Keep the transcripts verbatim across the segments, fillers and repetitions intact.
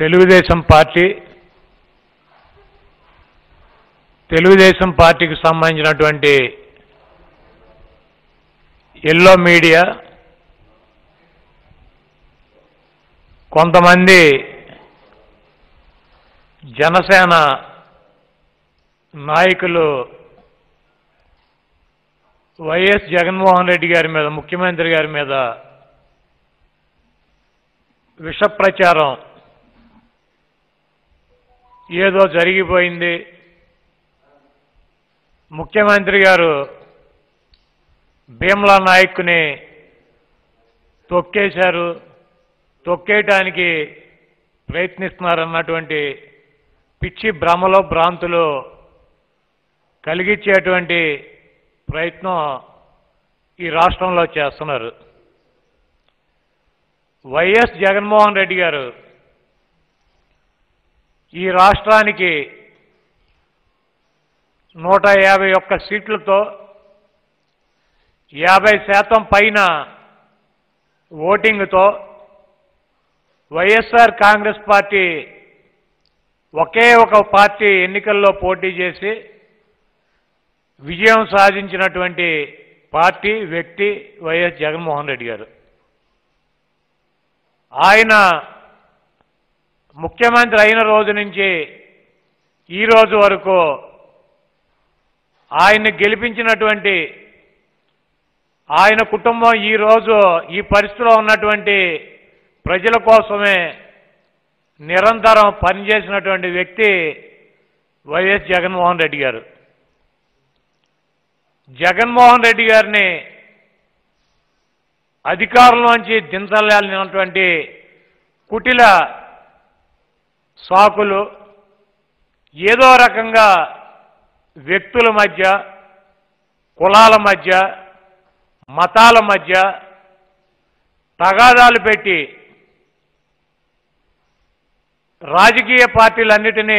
Telugu Desam party Telugu Desam party की संबंधिंचिनटुवंटि yellow media కొంతమంది जनसेन నాయకులు वाईएस జగన్మోహన్ రెడ్డి గారి మీద ముఖ్యమంత్రి గారి మీద విష ప్రచారం ఏదో జరిగిపోయింది ముఖ్యమంత్రి గారు భీమలా నాయకుని తొక్కేశారు తొక్కేయడానికి ప్రయత్నిస్తున్నారు అన్నటువంటి పిచ్చి భ్రమలో భ్రాంతులు కలిగించేటువంటి ప్రయత్నం ఈ రాష్ట్రంలో చేస్తున్నారు వైఎస్ జగన్మోహన్ రెడ్డి గారు ఈ రాష్ట్రానికి నూట యాభై ఒక్క సీట్లతో యాభై శాతం పైన ఓటింగ్తో వైఎస్ఆర్ కాంగ్రెస్ పార్టీ ఒకే ఒక పార్టీ ఎన్నికల్లో పోటీ చేసి విజయం సాధించినటువంటి పార్టీ వ్యక్తి వైఎస్ జగన్మోహన్ రెడ్డి గారు ఆయన ముఖ్యమంత్రి అయిన రోజు నుంచి ఈ రోజు వరకు ఆయన్ని గెలిపించినటువంటి ఆయన కుటుంబం ఈ రోజు ఈ పరిస్థితిలో ఉన్నటువంటి ప్రజల కోసమే నిరంతరం పనిచేసినటువంటి వ్యక్తి వైఎస్ జగన్మోహన్ రెడ్డి గారు జగన్మోహన్ రెడ్డి గారిని అధికారంలోంచి దించలేనటువంటి కుటిల సాకులు ఏదో రకంగా వ్యక్తుల మధ్య కులాల మధ్య మతాల మధ్య తగాదాలు పెట్టి రాజకీయ పార్టీలన్నిటినీ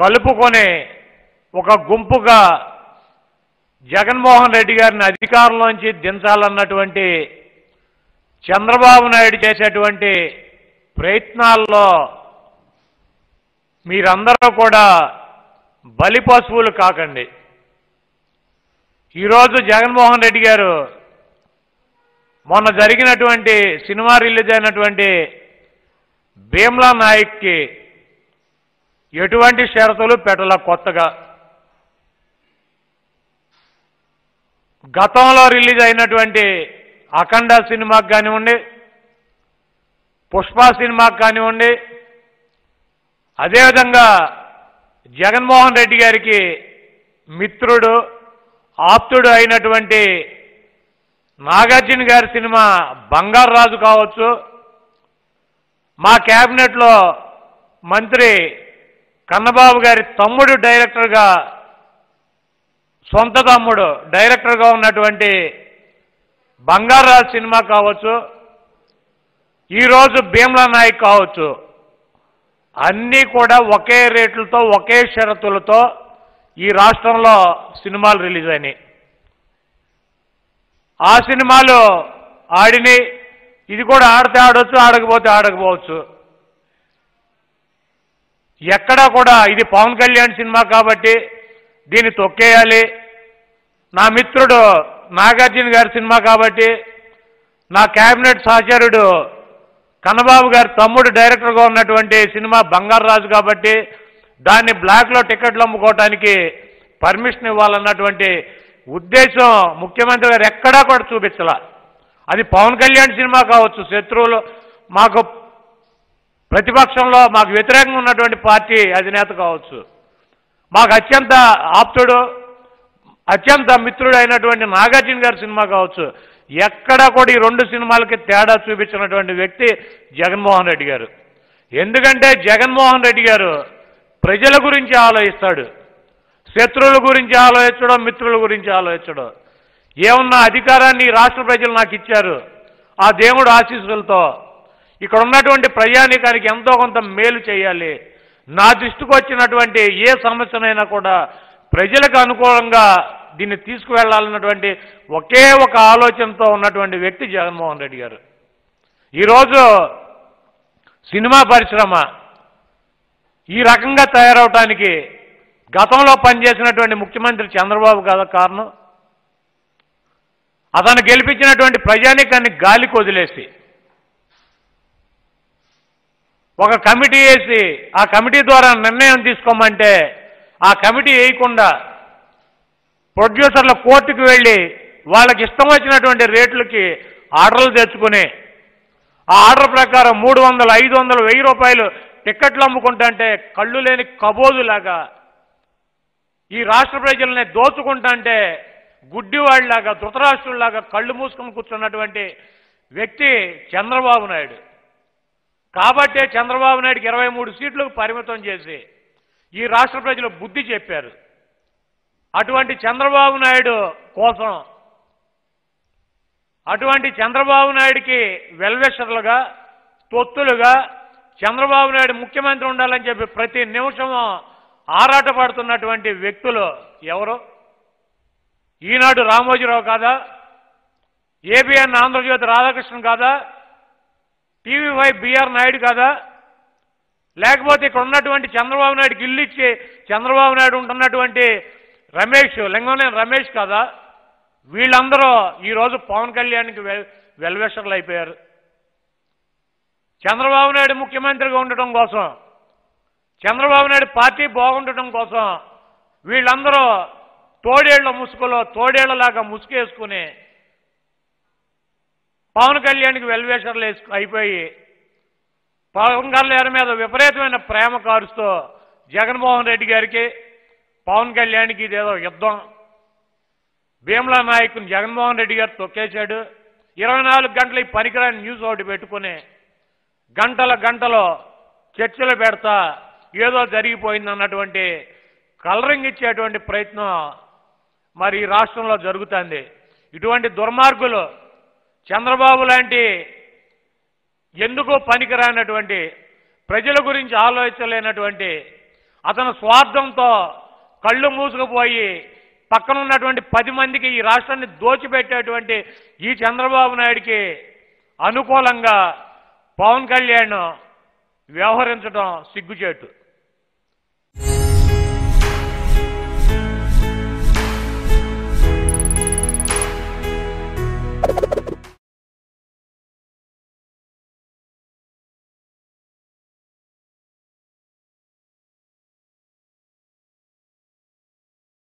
కలుపుకొని ఒక గుంపుగా జగన్మోహన్ రెడ్డి గారిని అధికారంలోంచి దించాలన్నటువంటి చంద్రబాబు నాయుడు చేసేటువంటి ప్రయత్నాల్లో మీరందరూ కూడా బలి పశువులు కాకండి ఈరోజు జగన్మోహన్ రెడ్డి గారు మొన్న జరిగినటువంటి సినిమా రిలీజ్ అయినటువంటి భీమలా నాయక్కి ఎటువంటి షరతులు పెట్టాల కొత్తగా గతంలో రిలీజ్ అయినటువంటి అఖండ సినిమాకి కానివ్వండి పుష్ప సినిమాకి కానివ్వండి అదేవిధంగా జగన్మోహన్ రెడ్డి గారికి మిత్రుడు ఆప్తుడు అయినటువంటి నాగార్జున గారి సినిమా బంగారు రాజు కావచ్చు మా క్యాబినెట్లో మంత్రి కన్నబాబు గారి తమ్ముడు డైరెక్టర్గా సొంత తమ్ముడు డైరెక్టర్గా ఉన్నటువంటి బంగారు రాజు సినిమా కావచ్చు ఈరోజు భీమలా నాయక్ కావచ్చు అన్నీ కూడా ఒకే రేట్లతో ఒకే షరతులతో ఈ రాష్ట్రంలో సినిమాలు రిలీజ్ అయినాయి ఆ సినిమాలో ఆడిని ఇది కూడా ఆడితే ఆడవచ్చు ఆడకపోతే ఆడకపోవచ్చు ఎక్కడా కూడా ఇది పవన్ కళ్యాణ్ సినిమా కాబట్టి దీన్ని తొక్కేయాలి నా మిత్రుడు నాగార్జున గారి సినిమా కాబట్టి నా క్యాబినెట్ సహచరుడు కన్నబాబు గారి తమ్ముడు డైరెక్టర్గా ఉన్నటువంటి సినిమా బంగారు రాజు కాబట్టి దాన్ని బ్లాక్లో టికెట్లు అమ్ముకోవటానికి పర్మిషన్ ఇవ్వాలన్నటువంటి ఉద్దేశం ముఖ్యమంత్రి గారు ఎక్కడా కూడా చూపించాల అది పవన్ కళ్యాణ్ సినిమా కావచ్చు శత్రువులు మాకు ప్రతిపక్షంలో మాకు వ్యతిరేకంగా ఉన్నటువంటి పార్టీ అధినేత కావచ్చు మాకు అత్యంత ఆప్తుడు అత్యంత మిత్రుడు అయినటువంటి నాగార్జున గారి సినిమా కావచ్చు ఎక్కడా కూడా ఈ రెండు సినిమాలకి తేడా చూపించినటువంటి వ్యక్తి జగన్మోహన్ రెడ్డి గారు ఎందుకంటే జగన్మోహన్ రెడ్డి గారు ప్రజల గురించి ఆలోచిస్తాడు శత్రువుల గురించి ఆలోచించడం మిత్రుల గురించి ఆలోచించడం ఏమన్నా అధికారాన్ని రాష్ట్ర ప్రజలు నాకు ఇచ్చారు ఆ దేవుడు ఆశీస్సులతో ఇక్కడ ఉన్నటువంటి ప్రజానీకానికి ఎంతో కొంత మేలు చేయాలి నా దృష్టికి వచ్చినటువంటి ఏ సమస్యనైనా కూడా ప్రజలకు అనుకూలంగా దీన్ని తీసుకువెళ్లాలన్నటువంటి ఒకే ఒక ఆలోచనతో ఉన్నటువంటి వ్యక్తి జగన్మోహన్ రెడ్డి గారు ఈరోజు సినిమా పరిశ్రమ ఈ రకంగా తయారవడానికి గతంలో పని చేసినటువంటి ముఖ్యమంత్రి చంద్రబాబు గారు కారణం. అతను గెలిపించినటువంటి ప్రజానీకాన్ని గాలికి వదిలేసి ఒక కమిటీ వేసి ఆ కమిటీ ద్వారా నిర్ణయం తీసుకోమంటే ఆ కమిటీ వేయకుండా ప్రొడ్యూసర్ల కోర్టుకు వెళ్ళి వాళ్ళకి ఇష్టం వచ్చినటువంటి రేట్లకి ఆర్డర్లు తెచ్చుకుని ఆ ఆర్డర్ ప్రకారం మూడు వందలు ఐదు వందలు వెయ్యి రూపాయలు టిక్కెట్లు అమ్ముకుంటాంటే కళ్ళు లేని కబోదులాగా ఈ రాష్ట్ర ప్రజల్ని దోచుకుంటాంటే గుడ్డివాళ్ళలాగా ధృతరాష్ట్రులాగా కళ్ళు మూసుకొని కూర్చున్నటువంటి వ్యక్తి చంద్రబాబు నాయుడు. కాబట్టే చంద్రబాబు నాయుడుకి ఇరవై మూడు సీట్లకు పరిమితం చేసి ఈ రాష్ట్ర ప్రజలు బుద్ధి చెప్పారు. అటువంటి చంద్రబాబు నాయుడు కోసం అటువంటి చంద్రబాబు నాయుడికి వెల్విషర్లుగా తొత్తులుగా చంద్రబాబు నాయుడు ముఖ్యమంత్రి ఉండాలని చెప్పి ప్రతి నిమిషము ఆరాటపడుతున్నటువంటి వ్యక్తులు ఎవరు? ఈనాడు రామోజీరావు కాదా, ఏబిఎన్ ఆంధ్రజ్యోతి రాధాకృష్ణన్ కాదా, టీవీ ఫైవ్ బిఆర్ నాయుడు కాదా, లేకపోతే ఇక్కడ ఉన్నటువంటి చంద్రబాబు నాయుడుకి ఇల్లు ఇచ్చి చంద్రబాబు నాయుడు ఉంటున్నటువంటి రమేష్ లింగంనేని రమేష్ కాదా? వీళ్ళందరూ ఈరోజు పవన్ కళ్యాణ్కి వెల్ వెల్విషర్లు అయిపోయారు. చంద్రబాబు నాయుడు ముఖ్యమంత్రిగా ఉండటం కోసం, చంద్రబాబు నాయుడు పార్టీ బాగుండటం కోసం వీళ్ళందరూ తోడేళ్ల ముసుగులో తోడేళ్లలాగా ముసుగేసుకుని పవన్ కళ్యాణ్కి వెల్విషర్లు వేసుకు అయిపోయి పవన్ కళ్యాణ్ మీద విపరీతమైన ప్రేమ కారుస్తూ జగన్మోహన్ రెడ్డి గారికి పవన్ కళ్యాణ్కి ఇదేదో యుద్ధం, భీమలా నాయకుని జగన్మోహన్ రెడ్డి గారు తొక్కేశాడు, ఇరవై నాలుగు గంటల ఈ పనికిరాని న్యూస్ ఒకటి పెట్టుకుని గంటల గంటలో చర్చలు పెడతా ఏదో జరిగిపోయింది అన్నటువంటి కలరింగ్ ఇచ్చేటువంటి ప్రయత్నం మరి ఈ రాష్ట్రంలో జరుగుతుంది. ఇటువంటి దుర్మార్గులు చంద్రబాబు లాంటి ఎందుకు పనికిరానటువంటి ప్రజల గురించి ఆలోచించలేనటువంటి అతను స్వార్థంతో కళ్ళు మూసుకుపోయి పక్కన ఉన్నటువంటి పది మందికి ఈ రాష్ట్రాన్ని దోచిపెట్టేటువంటి ఈ చంద్రబాబు నాయుడికి అనుకూలంగా పవన్ కళ్యాణ్ వ్యవహరించడం సిగ్గుచేటు.